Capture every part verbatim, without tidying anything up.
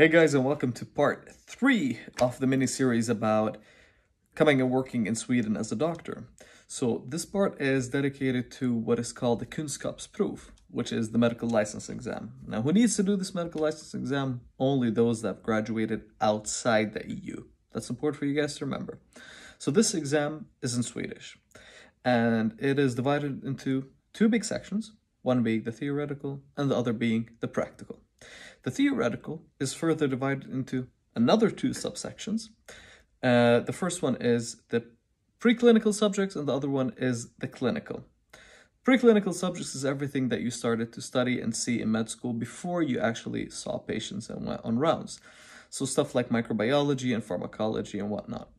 Hey guys, and welcome to part three of the mini-series about coming and working in Sweden as a doctor. So this part is dedicated to what is called the Kunskapsprov, which is the medical license exam. Now, who needs to do this medical license exam? Only those that have graduated outside the E U. That's important for you guys to remember. So this exam is in Swedish, and it is divided into two big sections, one being the theoretical and the other being the practical. The theoretical is further divided into another two subsections. Uh, the first one is the preclinical subjects, and the other one is the clinical. Preclinical subjects is everything that you started to study and see in med school before you actually saw patients and went on rounds. So stuff like microbiology and pharmacology and whatnot.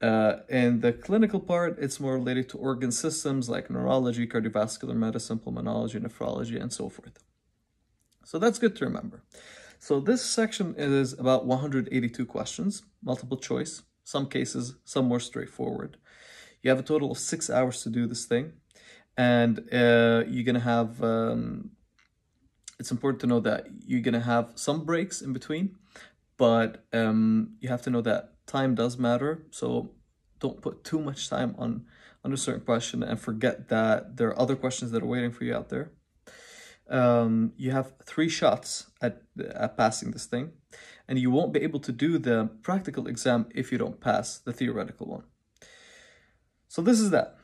Uh, and the clinical part, it's more related to organ systems like neurology, cardiovascular medicine, pulmonology, nephrology, and so forth. So that's good to remember. So this section is about one hundred eighty-two questions, multiple choice, some cases, some more straightforward. You have a total of six hours to do this thing. And uh, you're going to have, um, it's important to know that you're going to have some breaks in between, but um, you have to know that time does matter. So don't put too much time on, on a certain question and forget that there are other questions that are waiting for you out there. Um, you have three shots at, at passing this thing, and you won't be able to do the practical exam if you don't pass the theoretical one. So this is that.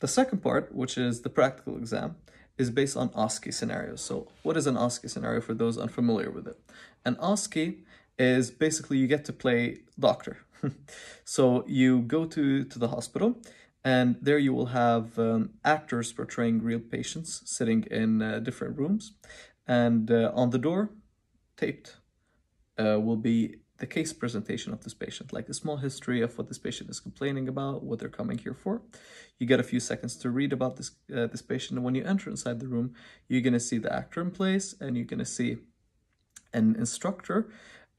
The second part, which is the practical exam, is based on O S C E scenarios. So what is an O S C E scenario for those unfamiliar with it? An O S C E is basically you get to play doctor. So you go to, to the hospital, and there you will have um, actors portraying real patients sitting in uh, different rooms. And uh, on the door, taped, uh, will be the case presentation of this patient, like a small history of what this patient is complaining about, what they're coming here for. You get a few seconds to read about this, uh, this patient. And when you enter inside the room, you're going to see the actor in place, and you're going to see an instructor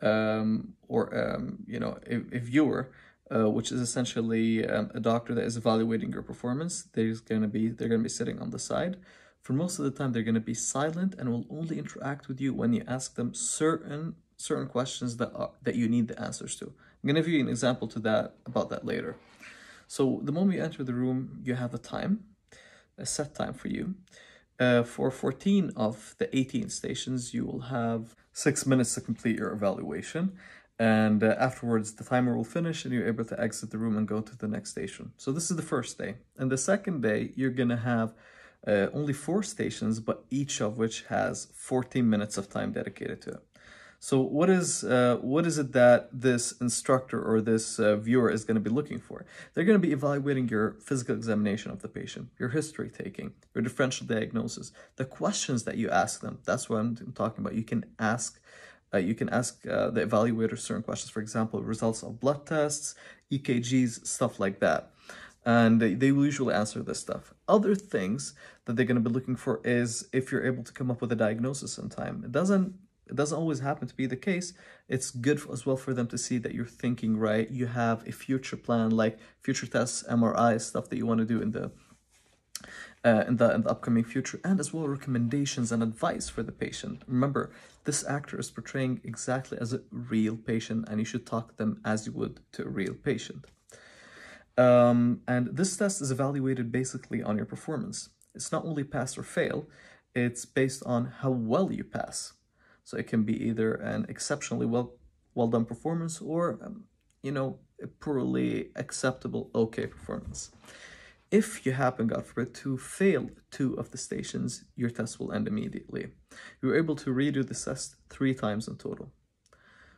um, or, um, you know, a, a viewer, Uh, which is essentially um, a doctor that is evaluating your performance. There's going to be, they're going to be sitting on the side. For most of the time, they're going to be silent and will only interact with you when you ask them certain certain questions that are, that you need the answers to. I'm going to give you an example to that about that later. So the moment you enter the room, you have a time, a set time for you. Uh, for fourteen of the eighteen stations, you will have six minutes to complete your evaluation. And uh, afterwards, the timer will finish and you're able to exit the room and go to the next station. So this is the first day. And the second day, you're going to have uh, only four stations, but each of which has fourteen minutes of time dedicated to it. So what is, uh, what is it that this instructor or this uh, viewer is going to be looking for? They're going to be evaluating your physical examination of the patient, your history taking, your differential diagnosis, the questions that you ask them. That's what I'm talking about. You can ask Uh, you can ask uh, the evaluator certain questions, for example, results of blood tests, E K Gs, stuff like that. And they, they will usually answer this stuff. Other things that they're going to be looking for is if you're able to come up with a diagnosis in time. It doesn't, it doesn't always happen to be the case. It's good for, as well for them to see that you're thinking right. You have a future plan, like future tests, M R Is, stuff that you want to do in the Uh, in, the, in the upcoming future, and as well recommendations and advice for the patient. Remember, this actor is portraying exactly as a real patient, and you should talk to them as you would to a real patient. Um, and this test is evaluated basically on your performance. It's not only pass or fail, it's based on how well you pass. So it can be either an exceptionally well, well done performance or, um, you know, a poorly acceptable okay performance. If you happen, God forbid, to fail two of the stations, your test will end immediately. You're able to redo the test three times in total.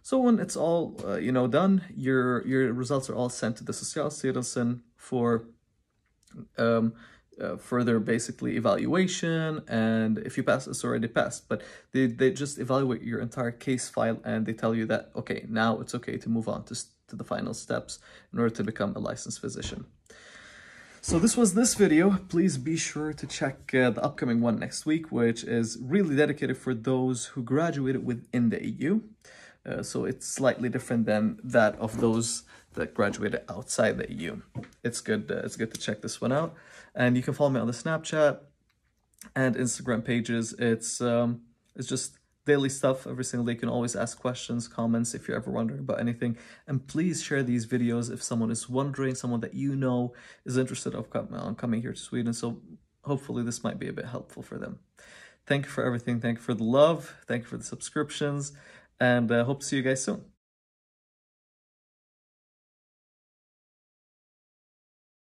So when it's all, uh, you know, done, your your results are all sent to the Socialstyrelsen for um, uh, further, basically, evaluation. And if you pass, it's already passed. But they, they just evaluate your entire case file, and they tell you that, okay, now it's okay to move on to, to the final steps in order to become a licensed physician. So this was this video. Please be sure to check uh, the upcoming one next week, which is really dedicated for those who graduated within the E U. Uh, so it's slightly different than that of those that graduated outside the E U. It's good, uh, it's good to check this one out. And you can follow me on the Snapchat and Instagram pages. It's, um, it's just daily stuff every single day. You can always ask questions, comments if you're ever wondering about anything. And please share these videos if someone is wondering, someone that you know is interested in coming here to Sweden. So hopefully this might be a bit helpful for them. Thank you for everything. Thank you for the love. Thank you for the subscriptions. And I uh, hope to see you guys soon.